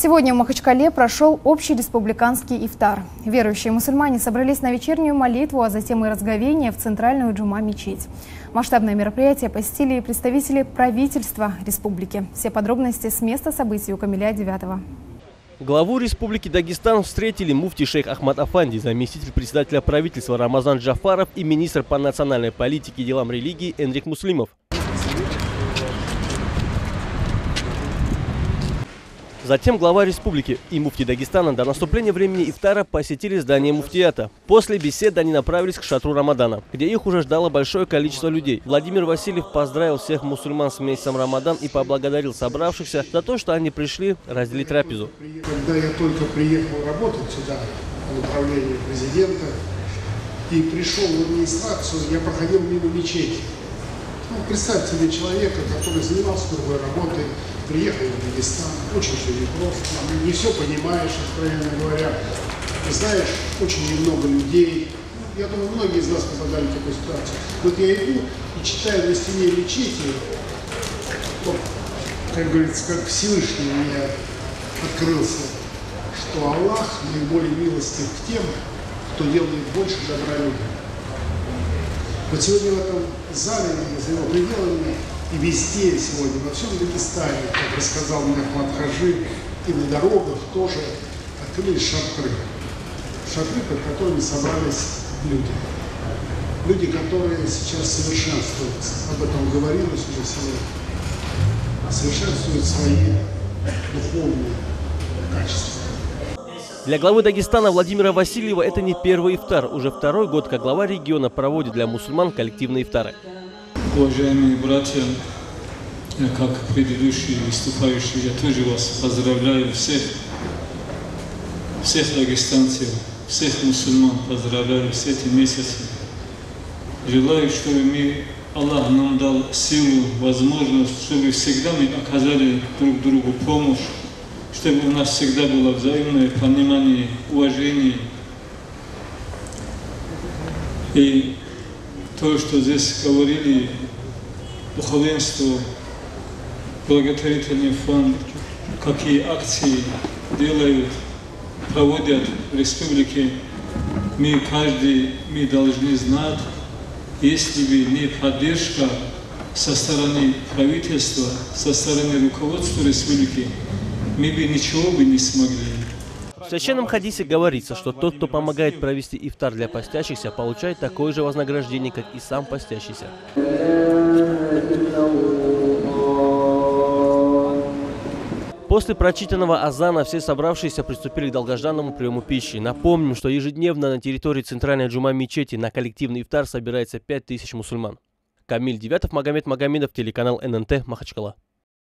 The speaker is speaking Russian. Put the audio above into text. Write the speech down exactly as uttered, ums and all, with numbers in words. Сегодня в Махачкале прошел общий республиканский ифтар. Верующие мусульмане собрались на вечернюю молитву, а затем и разговение в центральную джума-мечеть. Масштабное мероприятие посетили и представители правительства республики. Все подробности с места событий у Камиля Девятова. Главу Республики Дагестан встретили муфти Шейх Ахмад Афанди, заместитель председателя правительства Рамазан Джафаров и министр по национальной политике и делам религии Эндрих Муслимов. Затем глава республики и муфти Дагестана до наступления времени ифтара посетили здание муфтията. После беседы они направились к шатру Рамадана, где их уже ждало большое количество людей. Владимир Васильев поздравил всех мусульман с месяцем Рамадан и поблагодарил собравшихся за то, что они пришли разделить трапезу. Когда я только приехал работать сюда, в управление президента, и пришел в администрацию, я проходил мимо мечети. Ну, представьте себе человека, который занимался другой работой, приехал в Дагестан, очень все непросто, не все понимаешь, откровенно говоря, знаешь, очень немного людей. Я думаю, многие из нас попадали в такую ситуацию. Вот я иду и читаю на стене мечети, вот, как говорится, как Всевышний мне открылся, что Аллах наиболее милостив к тем, кто делает больше добра людям. Вот сегодня в этом зале, за его пределами, и везде сегодня, во всем Дагестане, как рассказал мне Магомедхажи, и на дорогах тоже открылись шатры. Шатры, под которыми собрались люди. Люди, которые сейчас совершенствуются. Об этом говорилось уже сегодня. Совершенствуют свои духовные качества. Для главы Дагестана Владимира Васильева это не первый ифтар. Уже второй год, как глава региона проводит для мусульман коллективные ифтары. Уважаемые братья, как предыдущие выступающие, я тоже вас поздравляю всех, всех дагестанцев, всех мусульман поздравляю с этим месяцем. Желаю, чтобы мы, Аллах нам дал силу, возможность, чтобы всегда мы оказали друг другу помощь, чтобы у нас всегда было взаимное понимание, уважение. И то, что здесь говорили, духовенство, благотворительный фонд, какие акции делают, проводят в республике, мы каждый, мы должны знать, если бы не поддержка со стороны правительства, со стороны руководства республики, мы бы ничего бы не смогли. В священном хадисе говорится, что тот, кто помогает провести ифтар для постящихся, получает такое же вознаграждение, как и сам постящийся. После прочитанного азана все собравшиеся приступили к долгожданному приему пищи. Напомним, что ежедневно на территории центральной джума-мечети на коллективный ифтар собирается пять тысяч мусульман. Камиль Девятов, Магомед Магомедов, телеканал эн эн тэ, Махачкала.